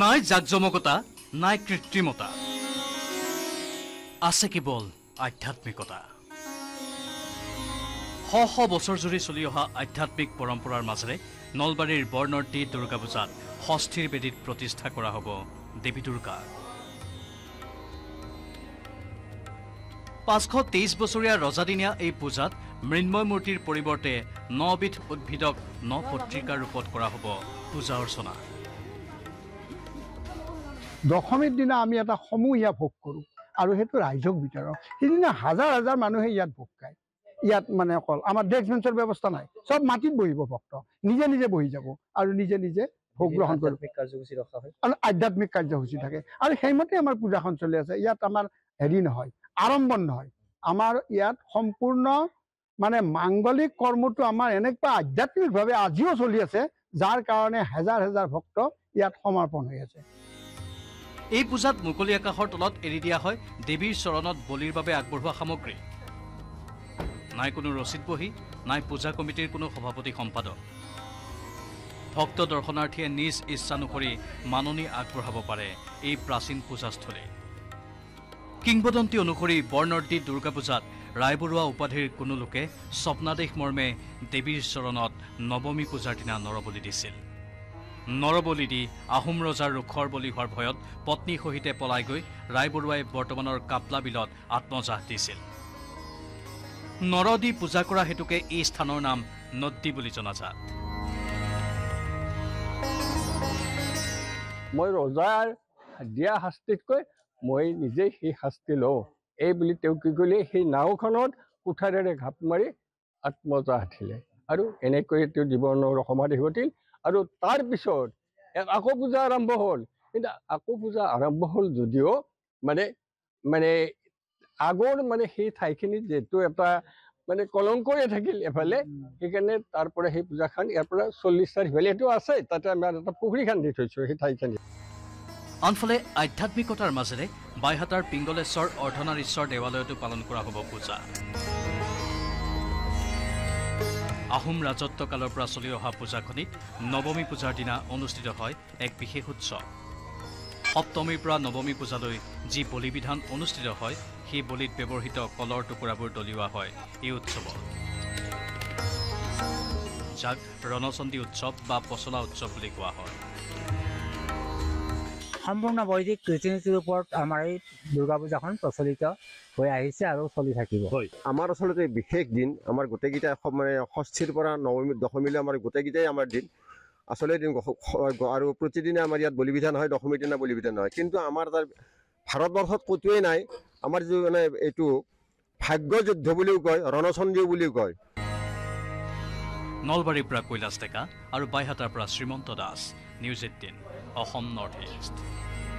নাই জাকজমকতা নাই কৃত্ৰিমতা আছে কেবল আধ্যাত্মিকতা হ হ বছৰ জুৰি চলি অহা আধ্যাত্মিক পৰম্পৰাৰ মাজৰে নলবাৰীৰ বৰ্ণৰ্তি দুৰ্গা পূজাত ষষ্ঠীৰ বেদীত প্ৰতিষ্ঠা কৰা হ'ব দেৱী দুৰ্গা 523 বছৰীয়া ৰজাদিনীয়া এই পূজাত মৃন্ময় মূৰ্তিৰ পৰিৱৰ্তে নবিধ উদ্ভিদক নপত্ৰিকা ৰূপত কৰা হ'ব পূজা অৰ্চনা দশমীৰ দিনা আমি এটা সমূহীয়া ভোগ কৰো আৰু হেতু ৰাইজক বিতৰণ সেইদিনা হাজাৰ হাজাৰ মানুহে ইয়াত ভোগ খায় ইয়াত মানে অকল আমাৰ ডেস্ক বেঞ্চৰ ব্যৱস্থা নাই সব মাটিত বহিব ভক্ত নিজে নিজে বহি যাব আৰু নিজে নিজে ভোগ গ্ৰহণ কৰিব কাৰ্যসূচী ৰখা হয় আৰু আধ্যাত্মিক কাৰ্যসূচী থাকে আৰু সেইমতে আমাৰ পূজাখন চলি আছে ইয়াত আমাৰ হেৰি নহয় আৰম্ভন হয় আমাৰ ইয়াত সম্পূৰ্ণ মানে মাংগলিক কৰ্মটো আমাৰ এনেকৈ আধ্যাত্মিকভাৱে আজিও চলি আছে যাৰ কাৰণে হাজাৰ হাজাৰ ভক্ত ইয়াত সমৰ্পণ হৈ আছে এই পূজাত মুকলি আকাশৰ তলত এৰি দিয়া হয় দেৱীৰ চৰণত বলিৰ বাবে আগবঢ়োৱা সামগ্ৰী নাই কোনো ৰচিদ বহি নাই পূজা কমিটিৰ কোনো সভাপতি সম্পাদক ভক্ত দৰ্শনাৰ্থীয়ে নিজ ইচ্ছানুসৰি মাননি আগবঢ়াব পাৰে এই প্ৰাচীন পূজাস্থলী কিংবদন্তি অনুসৰি বৰ্ণৰ্তি দুৰ্গা পূজাত ৰায়বৰুৱা উপাধিৰ কোনো লোকে স্বপ্নাদেশ মৰ্মে দেৱীৰ চৰণত নৱমী পূজাৰ দিনা নৰবলি দিছিল নৰবলি দি আহোম ৰজাৰ ৰুখৰ বলি হোৱাৰ ভয়ত পত্নী সহিতে পলাই গৈ ৰায়বৰুৱাই বৰ্তমানৰ কাপলা বিলত আত্মজাহ দিছিল নৰদি পূজা কৰা হেতুকে এই স্থানৰ নাম নদী বুলি জনাজাত মই ৰজাৰ দিয়া শাস্তিতকৈ মই নিজে সেই শাস্তি লওঁ এই বুলি তেওঁ কি কৰিলে সেই নাওখনত কুঠাৰেৰে ঘাপ মাৰি আত্মজাহ দিলে আৰু এনেকৈ তেওঁ জীৱনৰ সমাধি ঘটিল আৰু তাৰ পিছত আকৌ পূজা আৰম্ভ হ'ল কিন্তু আকৌ পূজা আৰম্ভ হ'ল যদিও মানে মানে আগৰ মানে সেই ঠাইখিনি যেটো এটা মানে কলংকৰে থাকিল এফালে সেইকাৰণে তাৰ পৰা সেই পূজাখন ইয়াৰ পৰা 40 ভেলিটো আছে তাতে আমি এটা পুখুৰী খান্দি থৈছোঁ সেই ঠাইখিনি অনফলে আধ্যাত্মিকতাৰ মাজৰে বাইহাটাৰ পিংগলেশ্বৰ অৰ্ধনাৰীশ্বৰ দেৱালয়টো পালন কৰা হ'ব পূজা আহোম ৰাজত্ব কালৰ পৰা চলি অহা পূজাখনিত নৱমী পূজাৰ দিনা অনুষ্ঠিত হয় এক বিশেষ উৎসৱ সপ্তমীৰ পৰা নৱমী পূজালৈ যি বলি বিধান অনুষ্ঠিত হয় সেই বলিত ব্যৱহৃত কলৰ টুকুৰাবোৰ দলিওৱা হয় এই উৎসৱত যাক ৰণচণ্ডী উৎসৱ বা পচলা উৎসৱ বুলি কোৱা হয় সম্পূৰ্ণ বৈদিক ৰীতি নীতিৰ ওপৰত আমাৰ এই দুৰ্গা পূজাখন প্ৰচলিত হৈ আহিছে আৰু চলি থাকিব হয় আমাৰ আচলতে বিশেষ দিন আমাৰ গোটেইকেইটা মানে ষষ্ঠীৰ পৰা নৱমী দশমীলৈ আমাৰ গোটেইকেইটাই আমাৰ দিন আসলে আৰু প্ৰতিদিনে আমাৰ ইয়াত বলি বিধান হয় দশমীৰ দিনা বলি বিধান হয় কিন্তু আমাৰ তাৰ ভাৰতবৰ্ষত কতোৱেই নাই আমাৰ যে মানে এইটো ভাগ্য যুদ্ধ বুলিও কয় ৰণচণ্ডীও বুলিও কয় নলবাৰীৰ পৰা কৈলাশ ডেকা আৰু বাইহাটাৰ পৰা Srimanta Das news 18 Assam Northeast